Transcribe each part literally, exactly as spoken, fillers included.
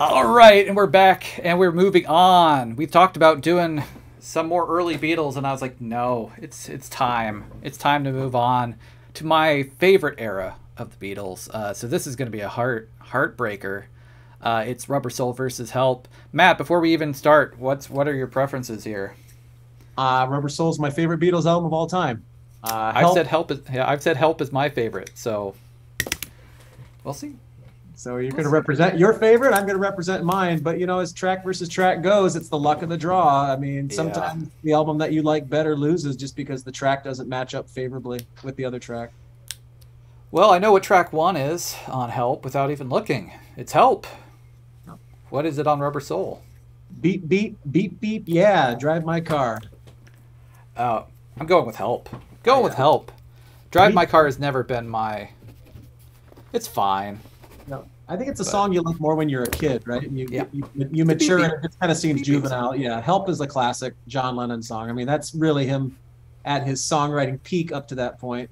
All right, and we're back, and we're moving on. We talked about doing some more early Beatles, and I was like, no, it's it's time. It's time to move on to my favorite era of the Beatles. Uh, so this is going to be a heart heartbreaker. Uh, it's Rubber Soul versus Help. Matt, before we even start, what's what are your preferences here? Uh, Rubber Soul is my favorite Beatles album of all time. Uh, I've said Help is yeah, I've said Help is my favorite. So we'll see. So you're going to represent your favorite. I'm going to represent mine. But, you know, as track versus track goes, it's the luck of the draw. I mean, sometimes yeah. the album that you like better loses just because the track doesn't match up favorably with the other track. Well, I know what track one is on Help without even looking. It's Help. No. What is it on Rubber Soul? Beep, beep, beep, beep. Yeah, Drive My Car. Uh, I'm going with Help. Going yeah. with Help. Drive beep. My Car has never been my... It's fine. No. I think it's a but, song you like more when you're a kid, right? And you, yeah. you, you, you mature and it kind of seems juvenile. Yeah, Help is a classic John Lennon song. I mean, that's really him at his songwriting peak up to that point.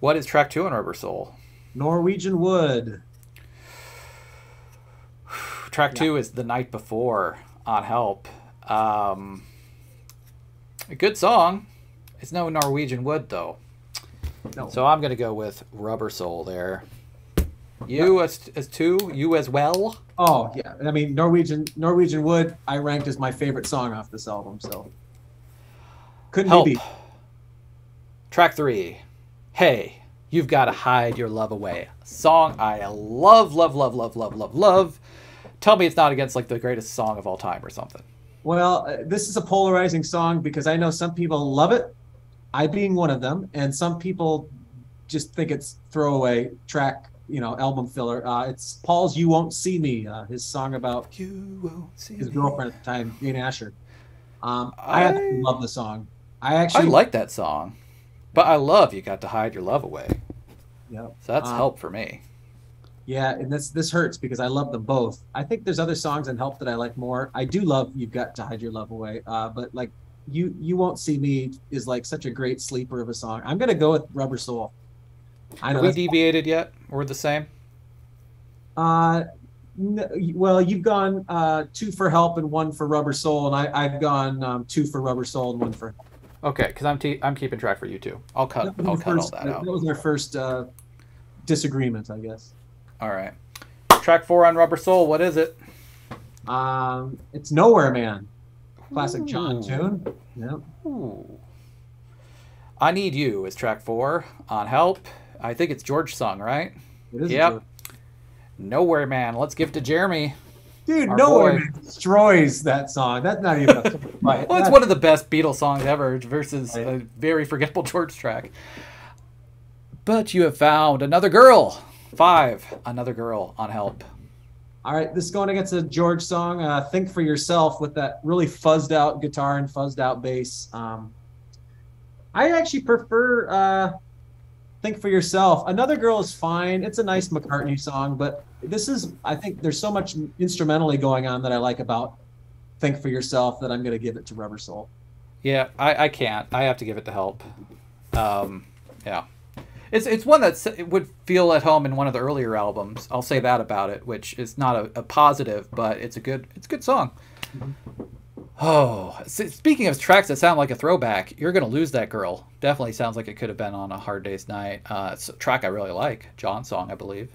What is track two on Rubber Soul? Norwegian Wood. Track yeah. two is The Night Before on Help. Um, a good song. It's no Norwegian Wood, though. No. So I'm going to go with Rubber Soul there. You yeah. as, as two, you as well. Oh, yeah. I mean, Norwegian Norwegian Wood, I ranked as my favorite song off this album, so. Couldn't Help. Be beat. Track three. Hey, You've Got to Hide Your Love Away. A song I love, love, love, love, love, love, love. Tell me it's not against, like, the greatest song of all time or something. Well, this is a polarizing song because I know some people love it, I being one of them, and some people just think it's throwaway track, you know, album filler. Uh, it's Paul's You Won't See Me, uh, his song about you won't see his girlfriend me. At the time, Jane Asher. Um, I, I love the song. I actually I like that song, but I love You Got to Hide Your Love Away. Yeah, so that's um, Help for me. Yeah, and this this hurts because I love them both. I think there's other songs in Help that I like more. I do love You've Got to Hide Your Love Away, uh, but like. You you Won't See Me is like such a great sleeper of a song. I'm gonna go with Rubber Soul. I know. Are we deviated yet? We're the same. Uh, no, well, you've gone uh, two for Help and one for Rubber Soul, and I I've gone um, two for Rubber Soul and one for. Help. Okay, because I'm te I'm keeping track for you two. I'll cut I'll cut first, all that out. That was our first uh, disagreement, I guess. All right, track four on Rubber Soul. What is it? Um, it's Nowhere Man. Classic John tune. Yep. Ooh. I Need You is track four on Help. I think it's George's song, right? It is. Yep. Nowhere Man. Let's give it to Jeremy. Dude, Nowhere Man destroys that song. That's not even. A well, it's one of the best Beatles songs ever versus a very forgettable George track. But you have found Another Girl. Five. Another Girl on Help. All right, this is going against a George song, uh, Think for Yourself, with that really fuzzed out guitar and fuzzed out bass. Um, I actually prefer uh, Think for Yourself. Another Girl is fine. It's a nice McCartney song, but this is, I think there's so much instrumentally going on that I like about Think for Yourself that I'm going to give it to Rubber Soul. Yeah, I, I can't. I have to give it to Help. Um, yeah. It's it's one that it would feel at home in one of the earlier albums. I'll say that about it, which is not a, a positive, but it's a good it's a good song. Oh, speaking of tracks that sound like a throwback, You're Gonna Lose That Girl. Definitely sounds like it could have been on A Hard Day's Night. Uh, it's a track I really like, John's song, I believe.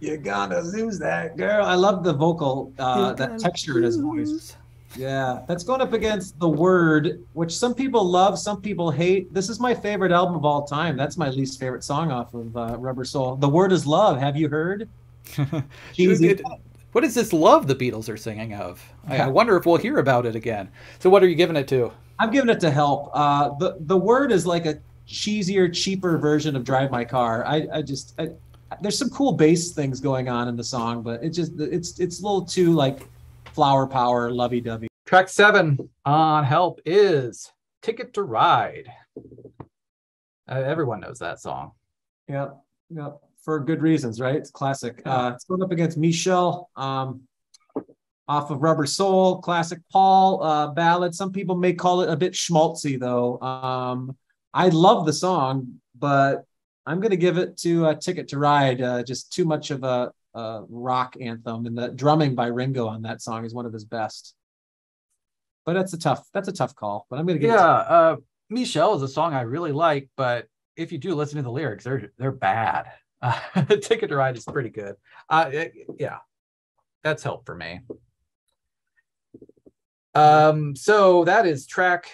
You're gonna lose that girl. I love the vocal, uh, that texture in his voice. Yeah, that's going up against The Word, which some people love, some people hate. This is my favorite album of all time. That's my least favorite song off of uh, Rubber Soul. The Word is Love. Have you heard? Dude, what is this love the Beatles are singing of? I, I wonder if we'll hear about it again. So what are you giving it to? I'm giving it to Help. Uh, the, the Word is like a cheesier, cheaper version of Drive My Car. I, I just, I, there's some cool bass things going on in the song, but it just, it's, it's a little too like, flower power, lovey-dovey. Track seven on Help is Ticket to Ride. Uh, everyone knows that song. Yep, yep. For good reasons, right? It's classic. Uh, it's going up against Michelle. Um, off of Rubber Soul, classic Paul uh, ballad. Some people may call it a bit schmaltzy, though. Um, I love the song, but I'm going to give it to uh, Ticket to Ride. Uh, just too much of a, a rock anthem, and the drumming by Ringo on that song is one of his best. But that's a tough, that's a tough call. But I'm going to give yeah, it to uh, Michelle is a song I really like, but if you do listen to the lyrics, they're they're bad. Uh, Ticket to Ride is pretty good. Uh, it, yeah, that's Help for me. Um, so that is track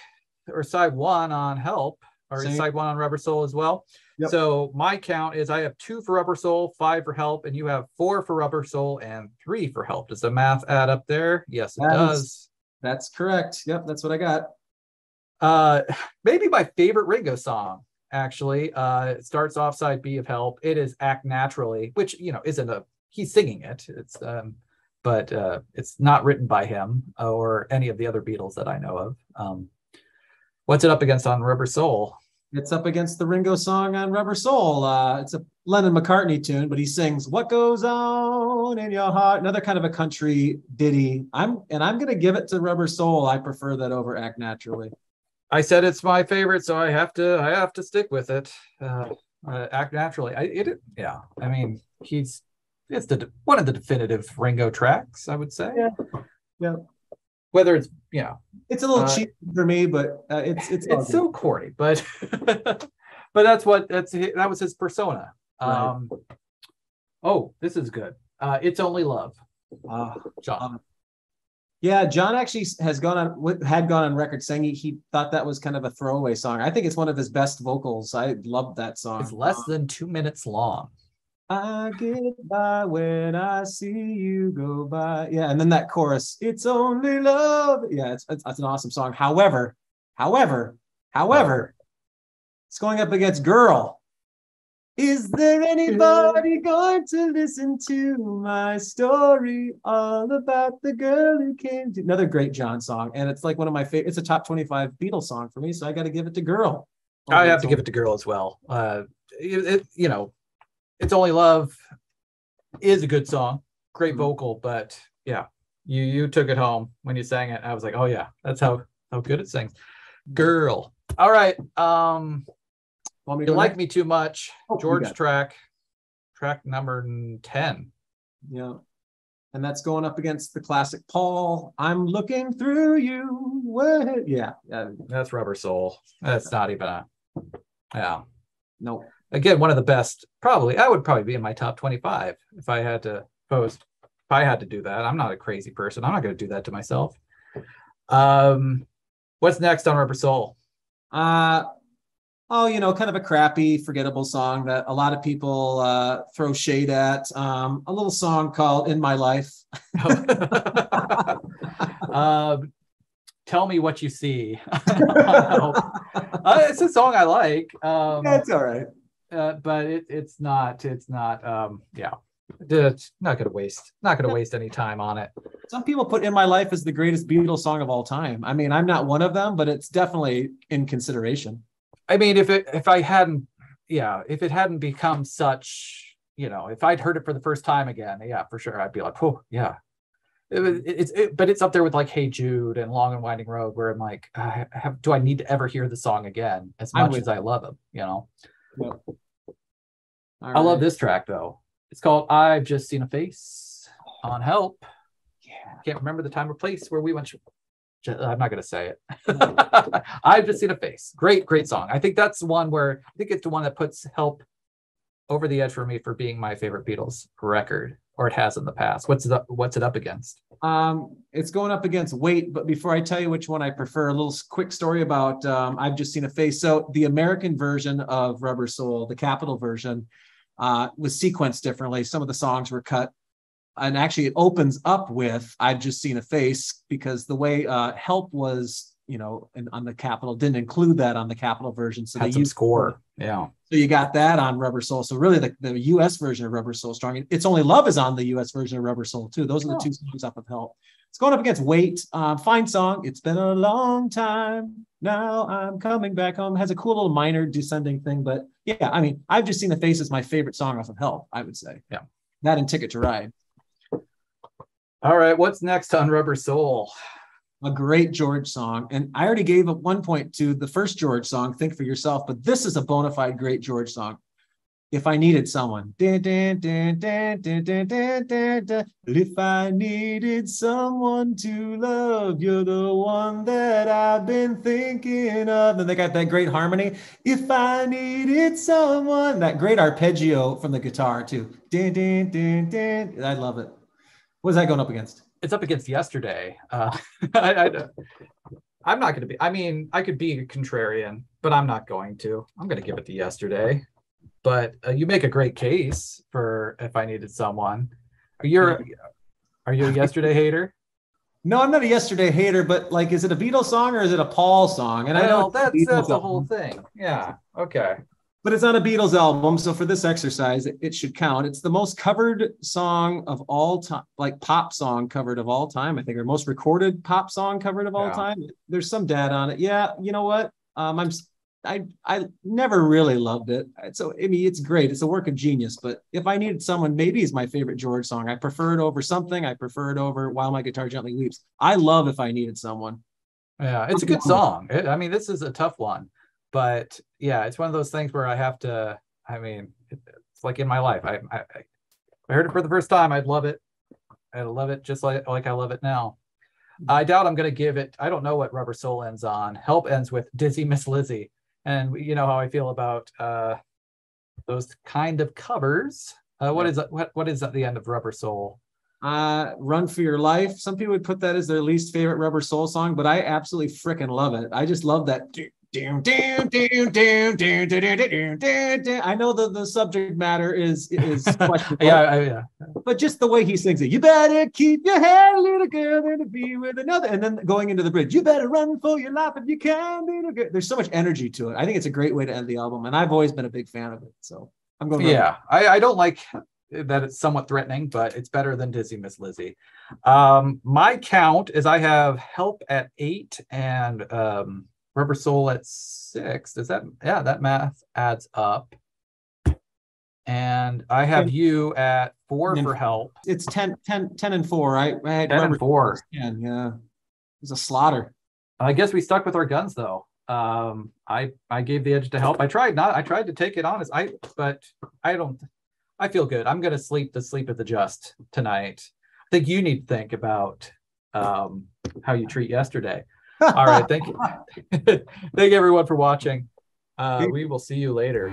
or side one on Help, or Same. side one on Rubber Soul as well. Yep. So my count is I have two for Rubber Soul, five for Help, and you have four for Rubber Soul and three for Help. Does the math add up there? Yes, it that does. Is, that's correct. Yep, that's what I got. Uh, maybe my favorite Ringo song, actually. Uh, it starts off side B of Help. It is Act Naturally, which, you know, isn't a, he's singing it. It's, um, but uh, it's not written by him or any of the other Beatles that I know of. Um, what's it up against on Rubber Soul? It's up against the Ringo song on Rubber Soul. Uh, it's a Lennon-McCartney tune, but he sings "What Goes On in Your Heart," another kind of a country ditty. I'm and I'm going to give it to Rubber Soul. I prefer that over Act Naturally. I said it's my favorite, so I have to I have to stick with it. Uh, uh, Act Naturally. I, it yeah. I mean, he's. It's the one of the definitive Ringo tracks, I would say. Yeah, yeah. Whether it's you know, it's a little uh, cheap for me, but uh, it's it's it's so corny. But but that's what that's that was his persona. Um, right. Oh, this is good. Uh, It's Only Love. Uh, John. Um, yeah, John actually has gone on had gone on record saying he, he thought that was kind of a throwaway song. I think it's one of his best vocals. I love that song. It's less than two minutes long. I get by when I see you go by. Yeah, and then that chorus, it's only love. Yeah, it's, it's, it's an awesome song. However, however, however, it's going up against Girl. Is there anybody going to listen to my story all about the girl who came to... Another great John song, and it's like one of my favorite. It's a top twenty-five Beatles song for me, so I got to give it to Girl. I have to give it to Girl as well. Uh, it, it, you know, It's Only Love is a good song, great vocal, but yeah, you you took it home when you sang it. I was like, oh yeah, that's how how good it sings. Girl. All right. Um, you to like me too much. Oh, George track, track number ten. Yeah, and that's going up against the classic Paul. I'm looking through you. What? Yeah, yeah. That's Rubber Soul. That's not even a. Yeah. Nope. Again, one of the best, probably, I would probably be in my top twenty-five if I had to post, if I had to do that. I'm not a crazy person. I'm not going to do that to myself. Um, what's next on Rubber Soul? Uh, oh, you know, kind of a crappy, forgettable song that a lot of people uh, throw shade at. Um, a little song called In My Life. uh, Tell Me What You See. uh, it's a song I like. Um, yeah, it's all right. Uh, but it, it's not, it's not, um, yeah, it's not going to waste, not going to waste any time on it. Some people put In My Life as the greatest Beatles song of all time. I mean, I'm not one of them, but it's definitely in consideration. I mean, if it, if I hadn't, yeah, if it hadn't become such, you know, if I'd heard it for the first time again, yeah, for sure. I'd be like, oh yeah, it, it's, it, but it's up there with like, Hey Jude and Long and Winding Road where I'm like, I have, do I need to ever hear the song again? As much I as I love them, you know? Yep. I right. love this track though. It's called I've Just Seen a Face on Help. Yeah. Can't remember the time or place where we went. To... I'm not going to say it. I've Just Seen a Face. Great, great song. I think that's one where I think it's the one that puts Help over the edge for me for being my favorite Beatles record, or it has in the past. What's it up, what's it up against? Um, it's going up against Wait, but before I tell you which one I prefer, a little quick story about um, I've Just Seen a Face. So the American version of Rubber Soul, the Capitol version, uh, was sequenced differently. Some of the songs were cut. And actually it opens up with I've Just Seen a Face because the way uh, Help was, you know, in, on the Capitol, didn't include that on the Capitol version. So they used score. Yeah. So you got that on Rubber Soul. So really the, the U S version of Rubber Soul strong. It's Only Love is on the U S version of Rubber Soul too. Those are the oh. two songs up of Help. It's going up against Wait. Um, fine song. It's been a long time. Now I'm coming back home. Has a cool little minor descending thing. But yeah, I mean, I've Just Seen the Face is my favorite song off of Help, I would say. Yeah. That and Ticket to Ride. All right, what's next on Rubber Soul? A great George song. And I already gave at one point to the first George song, Think for Yourself, but this is a bona fide great George song. If I Needed Someone. If I needed someone to love, you're the one that I've been thinking of. And they got that great harmony. If I needed someone, that great arpeggio from the guitar too. I love it. What is that going up against? It's up against Yesterday. Uh, I, I, I'm not going to be, I mean, I could be a contrarian, but I'm not going to. I'm going to give it to Yesterday. But uh, you make a great case for If I Needed Someone. Are you a, are you a Yesterday hater? No, I'm not a Yesterday hater, but like, is it a Beatles song or is it a Paul song? And well, I know that's, that's the whole thing. Yeah. Okay. But it's on a Beatles album. So for this exercise, it, it should count. It's the most covered song of all time, like pop song covered of all time, I think, or most recorded pop song covered of all yeah. time. There's some data on it. Yeah. You know what? Um, I'm I I never really loved it. So I mean, it's great. It's a work of genius. But If I Needed Someone, maybe is my favorite George song. I prefer it over Something. I prefer it over While My Guitar Gently Weeps. I love If I Needed Someone. Yeah, it's a good song. It, I mean, this is a tough one. But yeah, it's one of those things where I have to. I mean, it's like In My Life. I I, I heard it for the first time. I'd love it. I love it just like like I love it now. I doubt I'm going to give it. I don't know what Rubber Soul ends on. Help ends with Dizzy Miss Lizzie. And you know how I feel about uh, those kind of covers. Uh, what is what what is at the end of Rubber Soul? Uh, Run for Your Life. Some people would put that as their least favorite Rubber Soul song, but I absolutely freaking love it. I just love that. I know that the subject matter is is questionable, yeah, I, yeah, but just the way he sings it. You better keep your head, little girl, than to be with another. And then going into the bridge, you better run for your life if you can, little girl. There's so much energy to it. I think it's a great way to end the album, and I've always been a big fan of it. So I'm going. Yeah, I, I don't like that it's somewhat threatening, but it's better than Dizzy Miss Lizzie. Um, my count is I have Help at eight and. Um, Rubber Soul at six. Does that, yeah, that math adds up. And I have you at four for Help. It's ten, ten, ten and four, right? I had ten and four. ten, yeah. It was a slaughter. I guess we stuck with our guns though. Um, I, I gave the edge to Help. I tried not, I tried to take it honest, I, but I don't, I feel good. I'm going to sleep the sleep of the just tonight. I think you need to think about um, how you treat Yesterday. All right, thank you. Thank you everyone for watching. Uh, we will see you later.